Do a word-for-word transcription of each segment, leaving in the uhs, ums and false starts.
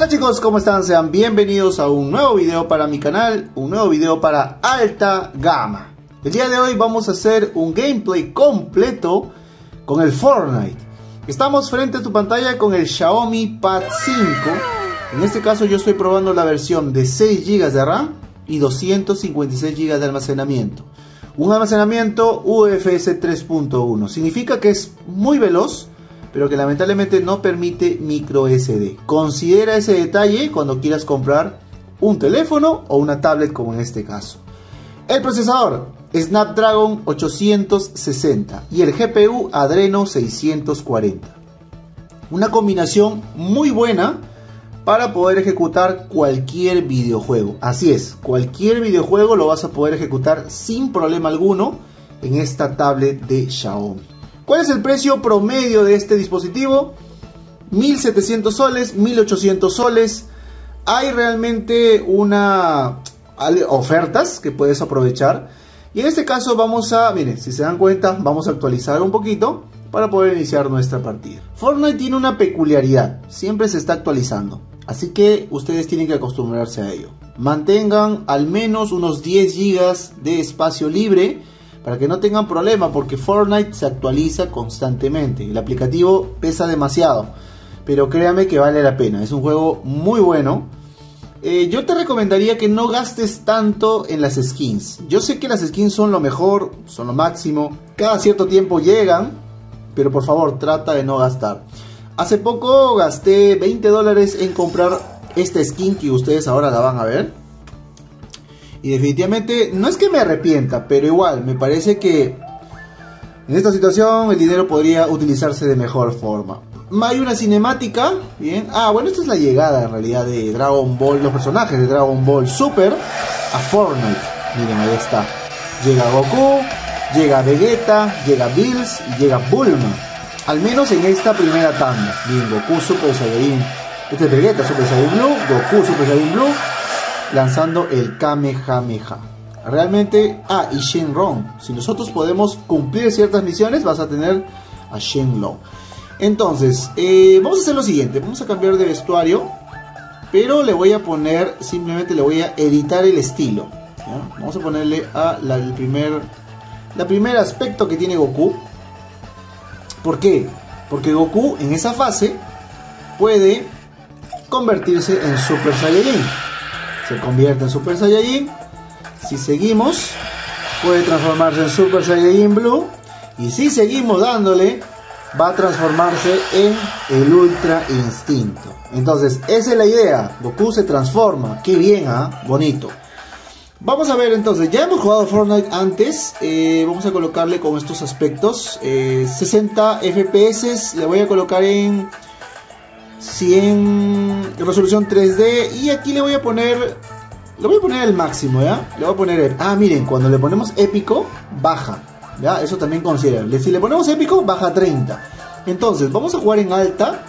Hola chicos, ¿cómo están? Sean bienvenidos a un nuevo video para mi canal, un nuevo video para Alta Gama. El día de hoy vamos a hacer un gameplay completo con el Fortnite. Estamos frente a tu pantalla con el Xiaomi Pad cinco. En este caso yo estoy probando la versión de seis gigas de RAM y doscientos cincuenta y seis gigas de almacenamiento. Un almacenamiento U F S tres punto uno. Significa que es muy veloz, pero que lamentablemente no permite micro S D. Considera ese detalle cuando quieras comprar un teléfono o una tablet como en este caso. El procesador Snapdragon ochocientos sesenta y el G P U Adreno seiscientos cuarenta. Una combinación muy buena para poder ejecutar cualquier videojuego. Así es, cualquier videojuego lo vas a poder ejecutar sin problema alguno en esta tablet de Xiaomi. ¿Cuál es el precio promedio de este dispositivo? mil setecientos soles, mil ochocientos soles. Hay realmente una ofertas que puedes aprovechar. Y en este caso vamos a, miren, si se dan cuenta, vamos a actualizar un poquito para poder iniciar nuestra partida. Fortnite tiene una peculiaridad, siempre se está actualizando. Así que ustedes tienen que acostumbrarse a ello. Mantengan al menos unos diez gigas de espacio libre, para que no tengan problema, porque Fortnite se actualiza constantemente. El aplicativo pesa demasiado, pero créanme que vale la pena. Es un juego muy bueno. Eh, yo te recomendaría que no gastes tanto en las skins. Yo sé que las skins son lo mejor, son lo máximo. Cada cierto tiempo llegan, pero por favor trata de no gastar. Hace poco gasté veinte dólares en comprar esta skin que ustedes ahora la van a ver. Y definitivamente, no es que me arrepienta, pero igual, me parece que en esta situación el dinero podría utilizarse de mejor forma. Hay una cinemática, bien. Ah, bueno, esta es la llegada en realidad de Dragon Ball, los personajes de Dragon Ball Super a Fortnite. Miren, ahí está. Llega Goku, llega Vegeta, llega Bills y llega Bulma. Al menos en esta primera tanda. Bien, Goku Super Saiyajin. Este es Vegeta Super Saiyajin Blue, Goku Super Saiyajin Blue, lanzando el Kamehameha. Realmente, ah, y Shenron. Si nosotros podemos cumplir ciertas misiones, vas a tener a Shenron. Entonces, eh, vamos a hacer lo siguiente. Vamos a cambiar de vestuario, pero le voy a poner, simplemente le voy a editar el estilo, ¿ya? Vamos a ponerle a la, el primer La primer aspecto que tiene Goku. ¿Por qué? Porque Goku en esa fase puede convertirse en Super Saiyajin. Se convierte en Super Saiyajin. Si seguimos, puede transformarse en Super Saiyajin Blue. Y si seguimos dándole, va a transformarse en el Ultra Instinto. Entonces, esa es la idea. Goku se transforma. Qué bien, ¿ah? ¿eh? Bonito. Vamos a ver entonces. Ya hemos jugado Fortnite antes. Eh, vamos a colocarle con estos aspectos. Eh, sesenta F P S. Le voy a colocar en cien, resolución tres D, y aquí le voy a poner, le voy a poner el máximo, ¿ya? Le voy a poner el, ah, miren, cuando le ponemos épico, baja, ¿ya? Eso también consideren. Si le ponemos épico, baja treinta. Entonces, vamos a jugar en alta,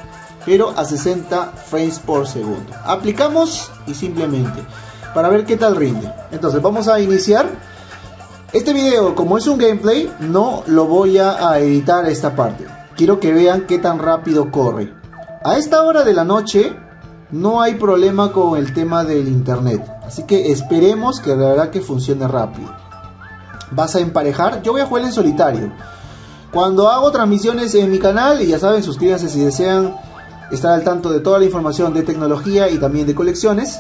pero a sesenta frames por segundo. Aplicamos y simplemente, para ver qué tal rinde. Entonces, vamos a iniciar. Este video, como es un gameplay, no lo voy a, a editar esta parte. Quiero que vean qué tan rápido corre. A esta hora de la noche no hay problema con el tema del internet, así que esperemos que la verdad que funcione rápido. Vas a emparejar, yo voy a jugar en solitario. Cuando hago transmisiones en mi canal, y ya saben, suscríbanse si desean estar al tanto de toda la información de tecnología y también de colecciones.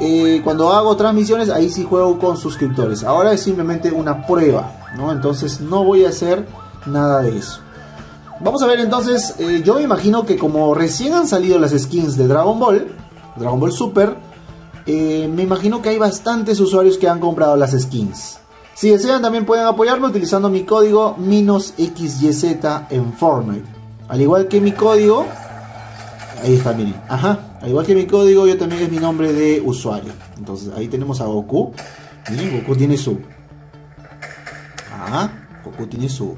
Eh, cuando hago transmisiones, ahí sí juego con suscriptores. Ahora es simplemente una prueba, ¿no? Entonces no voy a hacer nada de eso. Vamos a ver entonces, eh, yo me imagino que como recién han salido las skins de Dragon Ball, Dragon Ball Super, eh, me imagino que hay bastantes usuarios que han comprado las skins. Si desean también pueden apoyarme utilizando mi código MinosXYZ en Fortnite. Al igual que mi código, ahí está, miren, ajá, al igual que mi código yo también es mi nombre de usuario. Entonces ahí tenemos a Goku, miren, Goku tiene su, ajá, Goku tiene su,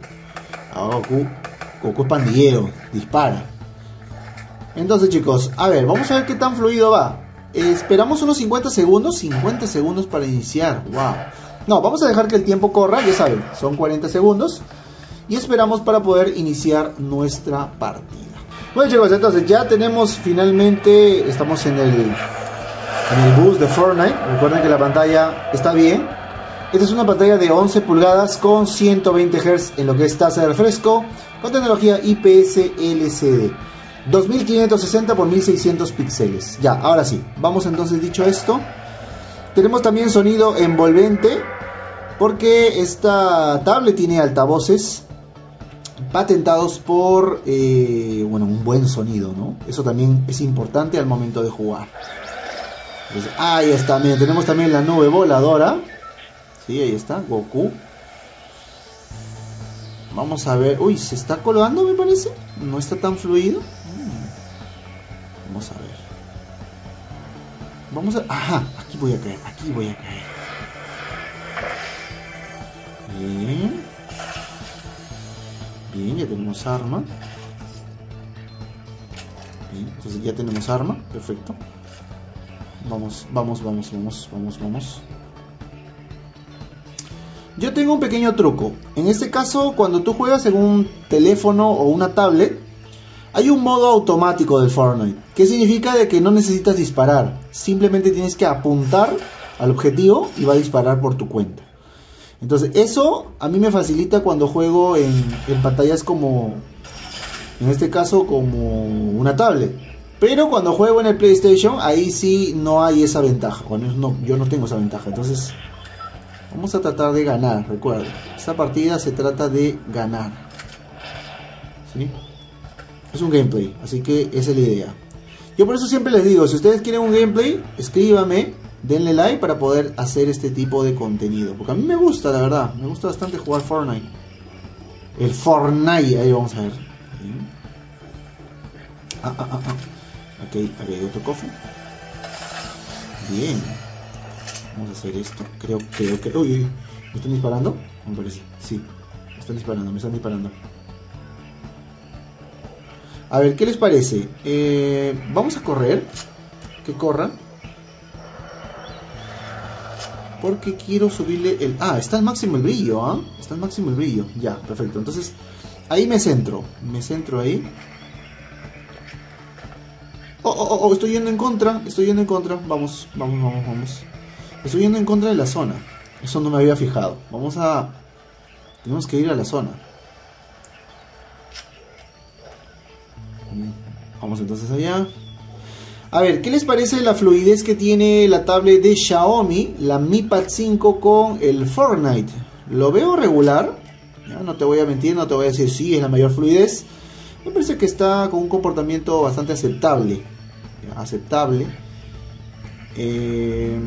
ah, Goku... Goku es pandillero, dispara. Entonces chicos, a ver, vamos a ver qué tan fluido va. eh, Esperamos unos cincuenta segundos, cincuenta segundos para iniciar, wow. No, vamos a dejar que el tiempo corra, ya saben, son cuarenta segundos. Y esperamos para poder iniciar nuestra partida. Bueno chicos, entonces ya tenemos finalmente, estamos en el, en el bus de Fortnite. Recuerden que la pantalla está bien. Esta es una pantalla de once pulgadas con ciento veinte hercios en lo que es tasa de refresco, con tecnología I P S L C D, dos mil quinientos sesenta por mil seiscientos píxeles. Ya, ahora sí, vamos entonces, dicho esto, tenemos también sonido envolvente, porque esta tablet tiene altavoces patentados por, eh, bueno, un buen sonido, ¿no? Eso también es importante al momento de jugar. Entonces, ahí está, miren, tenemos también la nube voladora. Sí, ahí está, Goku. Vamos a ver... Uy, se está colgando, me parece. No está tan fluido. Vamos a ver. Vamos a... Ajá, aquí voy a caer, aquí voy a caer. Bien. Bien, ya tenemos arma. Bien, entonces ya tenemos arma, perfecto. Vamos, vamos, vamos, vamos, vamos, vamos. Yo tengo un pequeño truco. En este caso, cuando tú juegas en un teléfono o una tablet, hay un modo automático del Fortnite, que significa de que no necesitas disparar, simplemente tienes que apuntar al objetivo y va a disparar por tu cuenta. Entonces eso a mí me facilita cuando juego en, en pantallas como, en este caso, como una tablet. Pero cuando juego en el PlayStation, ahí sí no hay esa ventaja. Bueno, no, yo no tengo esa ventaja, entonces... Vamos a tratar de ganar, recuerda. Esta partida se trata de ganar. ¿Sí? Es un gameplay, así que esa es la idea. Yo por eso siempre les digo, si ustedes quieren un gameplay, escríbame, denle like para poder hacer este tipo de contenido. Porque a mí me gusta, la verdad, me gusta bastante jugar Fortnite. El Fortnite, ahí vamos a ver. ¿Sí? Ah, ah, ah, ah. Ok, aquí hay otro cofre. Bien. Vamos a hacer esto, creo, creo que... Uy, uy, ¿me están disparando? Me parece, sí, me están disparando, me están disparando. A ver, ¿qué les parece? Eh, vamos a correr, que corran. Porque quiero subirle el... Ah, está al máximo el brillo, ¿ah? ¿eh? Está al máximo el brillo, ya, perfecto. Entonces, ahí me centro, me centro ahí. Oh, oh, oh, oh, estoy yendo en contra, estoy yendo en contra, vamos, vamos, vamos, vamos. Estoy yendo en contra de la zona. Eso no me había fijado. Vamos a... Tenemos que ir a la zona. Vamos entonces allá. A ver, ¿qué les parece la fluidez que tiene la tablet de Xiaomi, la Mi Pad cinco, con el Fortnite? Lo veo regular. Ya, no te voy a mentir, no te voy a decir sí, es la mayor fluidez. Me parece que está con un comportamiento bastante aceptable. Ya, aceptable. Eh...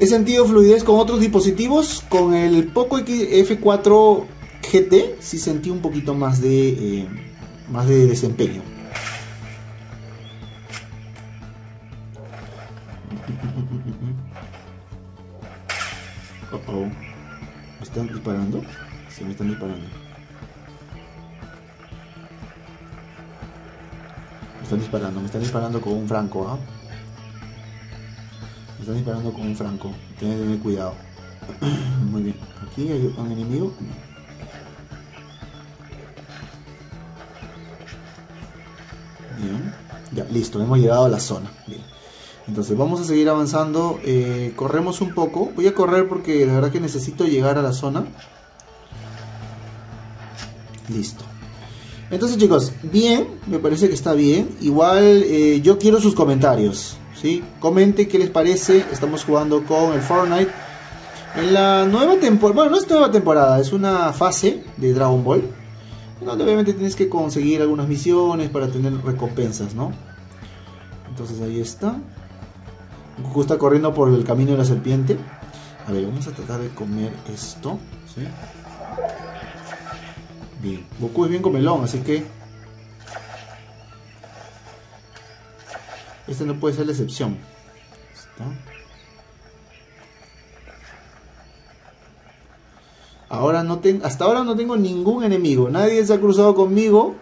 He sentido fluidez con otros dispositivos. Con el Poco X cuatro G T sí sentí un poquito más de eh, más de desempeño. Uh-oh. ¿Me están disparando? Sí, me están disparando. Me están disparando, me están disparando con un franco, ¿ah? ¿eh? Me están disparando con un franco, tienen que tener cuidado. Muy bien, aquí hay un enemigo. Bien, ya, listo, hemos llegado a la zona. Bien. Entonces vamos a seguir avanzando, eh, corremos un poco. Voy a correr porque la verdad que necesito llegar a la zona. Listo. Entonces chicos, bien, me parece que está bien. Igual eh, yo quiero sus comentarios. ¿Sí? Comenten qué les parece. Estamos jugando con el Fortnite en la nueva temporada. Bueno, no es nueva temporada, es una fase de Dragon Ball, donde obviamente tienes que conseguir algunas misiones para tener recompensas, ¿no? Entonces ahí está. Goku está corriendo por el camino de la serpiente. A ver, vamos a tratar de comer esto, ¿sí? Bien, Goku es bien comelón, así que este no puede ser la excepción. ¿Está? Ahora no tengo, hasta ahora no tengo ningún enemigo. Nadie se ha cruzado conmigo.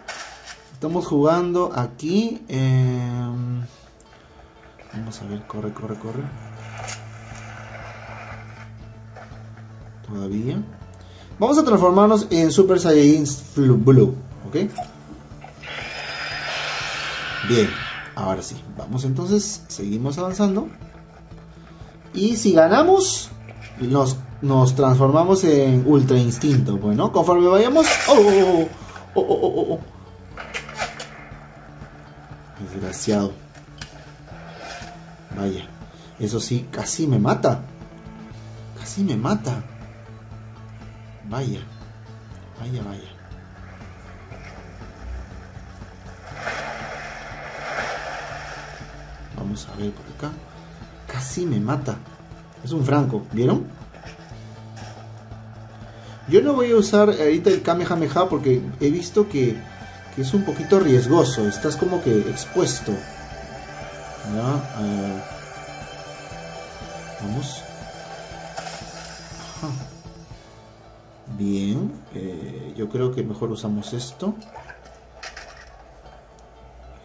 Estamos jugando aquí. Eh, vamos a ver, corre, corre, corre. Todavía. Vamos a transformarnos en Super Saiyajin Blue, ¿ok? Bien, ahora sí, vamos entonces, seguimos avanzando. Y si ganamos, nos, nos transformamos en Ultra Instinto. Bueno, conforme vayamos... ¡Oh, oh, oh, oh, oh, oh! Desgraciado. Vaya, eso sí, casi me mata. Casi me mata. Vaya, vaya, vaya. Vamos a ver por acá. Casi me mata. Es un franco, ¿vieron? Yo no voy a usar ahorita el Kamehameha porque he visto que, que es un poquito riesgoso. Estás como que expuesto. Ya, eh, vamos. Ajá. Bien, eh, yo creo que mejor usamos esto.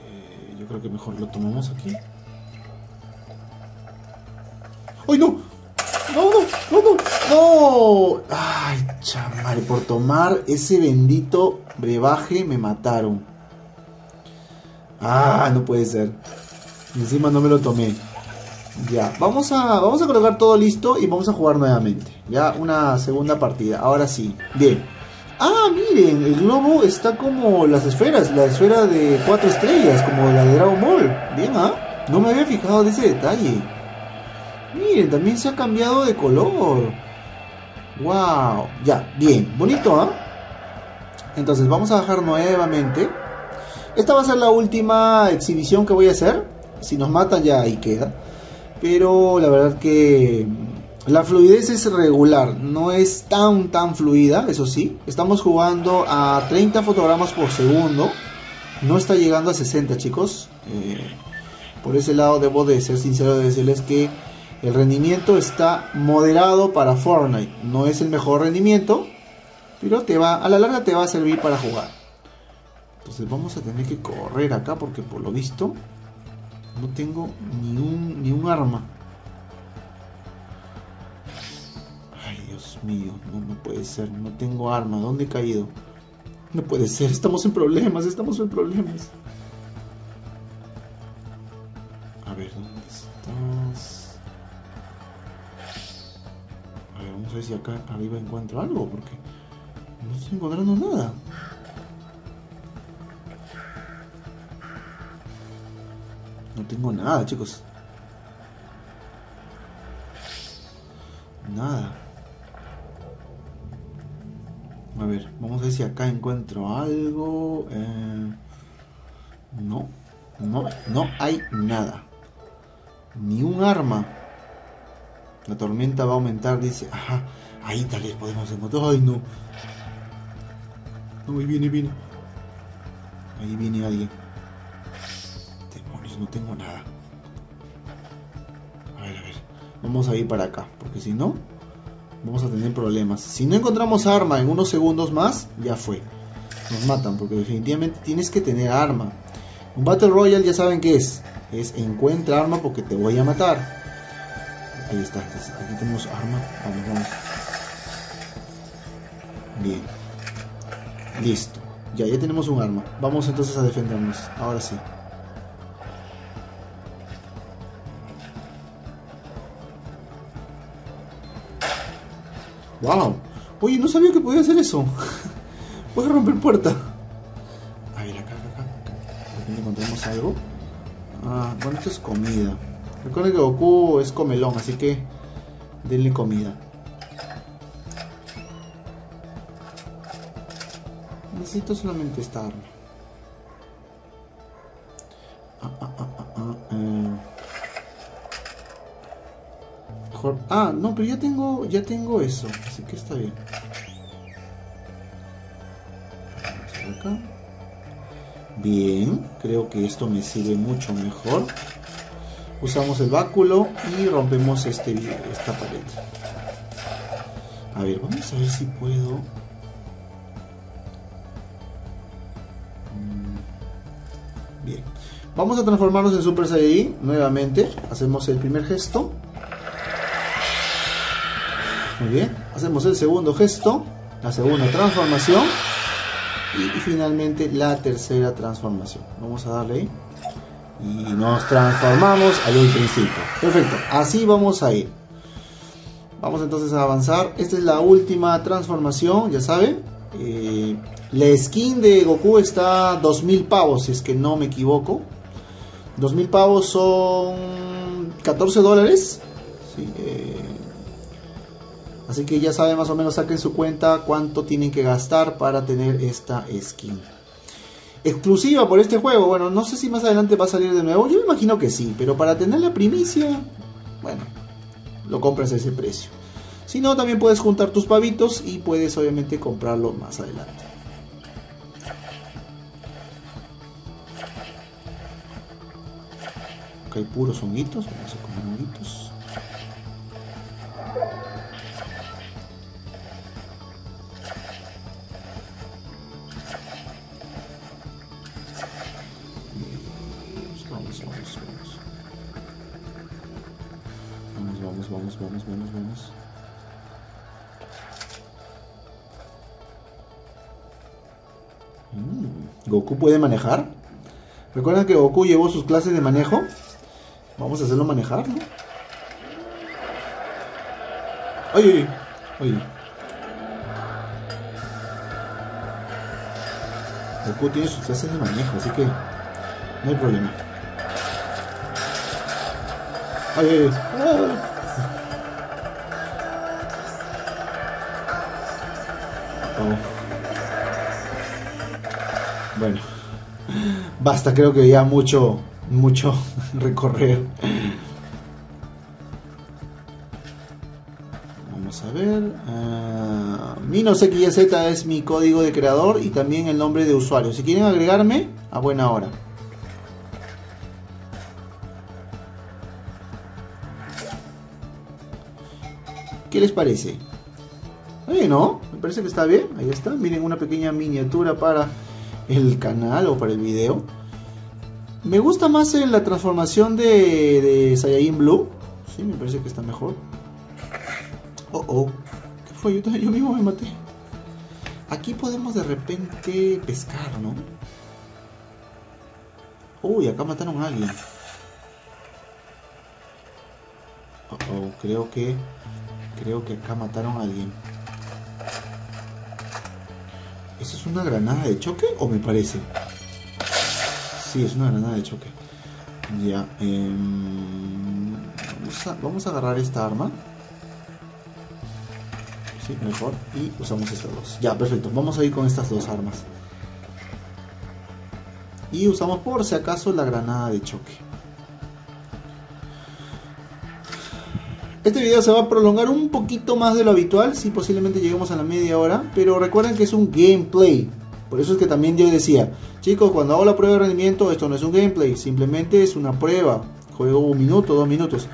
Eh, yo creo que mejor lo tomamos aquí. ¡Ay, no! ¡No, no, no, no! ¡No! ¡Ay, chamare! Por tomar ese bendito brebaje me mataron. ¡Ah, no puede ser! Encima no me lo tomé. Ya, vamos a, vamos a colocar todo listo y vamos a jugar nuevamente. Ya, una segunda partida. Ahora sí. Bien. ¡Ah, miren! El globo está como las esferas. La esfera de cuatro estrellas, como la de Dragon Ball. Bien, ¿ah? No me había fijado de ese detalle. Miren, también se ha cambiado de color. Wow, ya, bien, bonito, ¿ah? ¿eh? Entonces vamos a bajar nuevamente. Esta va a ser la última exhibición que voy a hacer. Si nos matan ya ahí queda. Pero la verdad que la fluidez es regular. No es tan tan fluida, eso sí. Estamos jugando a treinta fotogramas por segundo. No está llegando a sesenta, chicos. eh, Por ese lado debo de ser sincero de decirles que el rendimiento está moderado para Fortnite. No es el mejor rendimiento, pero te va, a la larga te va a servir para jugar. Entonces vamos a tener que correr acá porque por lo visto no tengo ni un, ni un arma. Ay, Dios mío, no, no puede ser, no tengo arma. ¿Dónde he caído? No puede ser, estamos en problemas, estamos en problemas. A ver, ¿dónde estás? Vamos a ver si acá arriba encuentro algo, porque no estoy encontrando nada. No tengo nada, chicos. Nada. A ver, vamos a ver si acá encuentro algo. Eh, no, no, no hay nada. Ni un arma. La tormenta va a aumentar, dice. Ajá, ahí tal vez podemos encontrar. Ay, no. No, ahí viene, viene. Ahí viene alguien. Demonios, no tengo nada. A ver, a ver. Vamos a ir para acá, porque si no, vamos a tener problemas. Si no encontramos arma en unos segundos más, ya fue. Nos matan, porque definitivamente tienes que tener arma. Un Battle Royale ya saben qué es. Es encuentra arma porque te voy a matar. Ahí está, aquí tenemos arma. Vamos, vamos. Bien. Listo. Ya, ya tenemos un arma. Vamos entonces a defendernos. Ahora sí. ¡Wow! Oye, no sabía que podía hacer eso. Puedes romper puerta. A ver, acá, acá, acá. De repente encontramos algo. Ah, bueno, esto es comida. Recuerden que Goku es comelón, así que denle comida. Necesito solamente esta arma. Ah, ah, ah, ah, ah, eh. Mejor. Ah, no, pero ya tengo, ya tengo eso, así que está bien. Vamos acá. Bien, creo que esto me sirve mucho mejor. Usamos el báculo y rompemos este, esta pared. A ver, vamos a ver si puedo. Bien. Vamos a transformarnos en Super Saiyajin nuevamente. Hacemos el primer gesto. Muy bien. Hacemos el segundo gesto. La segunda transformación. Y finalmente la tercera transformación. Vamos a darle ahí. Y nos transformamos al Ultra Instinto. Perfecto, así vamos a ir. Vamos entonces a avanzar. Esta es la última transformación, ya saben. Eh, la skin de Goku está a dos mil pavos, si es que no me equivoco. dos mil pavos son catorce dólares. Sí, eh. Así que ya saben, más o menos saquen su cuenta cuánto tienen que gastar para tener esta skin. Exclusiva por este juego. Bueno, no sé si más adelante va a salir de nuevo. Yo me imagino que sí, pero para tener la primicia, bueno, lo compras a ese precio. Si no, también puedes juntar tus pavitos y puedes obviamente comprarlo más adelante. Ok, hay puros honguitos. Vamos a comer honguitos. Vamos, vamos, vamos, vamos. Mm, ¿Goku puede manejar? Recuerden que Goku llevó sus clases de manejo. Vamos a hacerlo manejar, ¿no? Oye, oye, oye. Goku tiene sus clases de manejo, así que no hay problema. Oye, oye. Bueno, basta, creo que ya mucho, mucho recorrer. Vamos a ver. Uh, MinosXYZ es mi código de creador y también el nombre de usuario. Si quieren agregarme, a buena hora. ¿Qué les parece? Oye, ¿no? Me parece que está bien. Ahí está. Miren, una pequeña miniatura para el canal o para el video. Me gusta más en la transformación de, de Saiyajin Blue. Sí, me parece que está mejor. Oh, oh. ¿Qué fue? Yo, yo mismo me maté. Aquí podemos de repente pescar, ¿no? Uy, acá mataron a alguien. Oh, oh. Creo que... Creo que acá mataron a alguien. ¿Eso es una granada de choque o me parece? Sí, es una granada de choque. Ya. Eh, vamos, a, vamos a agarrar esta arma. Sí, mejor. Y usamos estas dos. Ya, perfecto. Vamos a ir con estas dos armas. Y usamos por si acaso la granada de choque. Este video se va a prolongar un poquito más de lo habitual, si sí, posiblemente lleguemos a la media hora, pero recuerden que es un gameplay, por eso es que también yo decía, chicos, cuando hago la prueba de rendimiento, esto no es un gameplay, simplemente es una prueba, juego un minuto, dos minutos,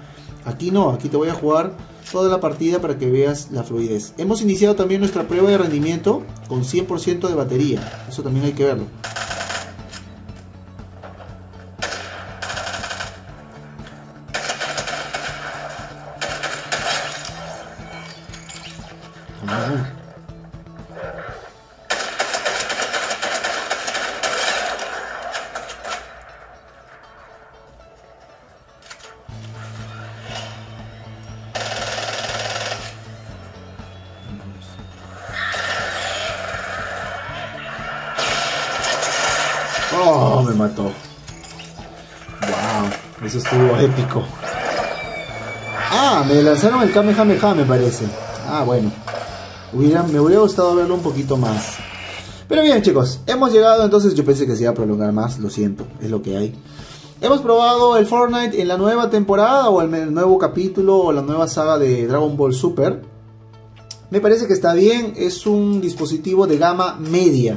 aquí no, aquí te voy a jugar toda la partida para que veas la fluidez. Hemos iniciado también nuestra prueba de rendimiento con cien por ciento de batería, eso también hay que verlo. Oh, me mató. Wow, eso estuvo épico. Ah, me lanzaron el Kamehameha, me parece. Ah, bueno. Hubiera, me hubiera gustado verlo un poquito más. Pero bien, chicos, hemos llegado. Entonces yo pensé que se iba a prolongar más, lo siento, es lo que hay. Hemos probado el Fortnite en la nueva temporada o en el nuevo capítulo o la nueva saga de Dragon Ball Super. Me parece que está bien, es un dispositivo de gama media.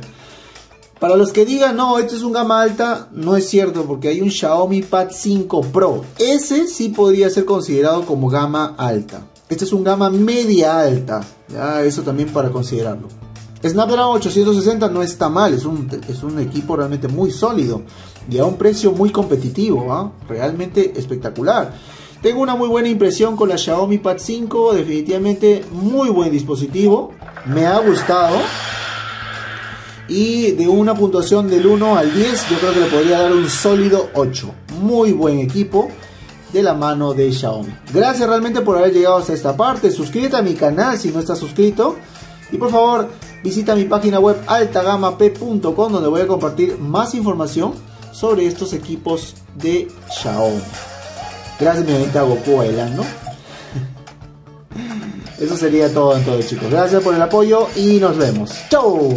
Para los que digan, no, esto es un gama alta, no es cierto, porque hay un Xiaomi Pad cinco Pro. Ese sí podría ser considerado como gama alta. Este es un gama media alta, ya, eso también para considerarlo. Snapdragon ochocientos sesenta no está mal, es un, es un equipo realmente muy sólido y a un precio muy competitivo, ¿ah? Realmente espectacular. Tengo una muy buena impresión con la Xiaomi Pad cinco, definitivamente muy buen dispositivo, me ha gustado. y de una puntuación del uno al diez yo creo que le podría dar un sólido ocho. Muy buen equipo de la mano de Xiaomi. Gracias realmente por haber llegado hasta esta parte. Suscríbete a mi canal si no estás suscrito y por favor visita mi página web Altagama P punto com, donde voy a compartir más información sobre estos equipos de Xiaomi. Gracias mi amita Goku bailando. Eso sería todo entonces, chicos. Gracias por el apoyo y nos vemos. ¡Chau!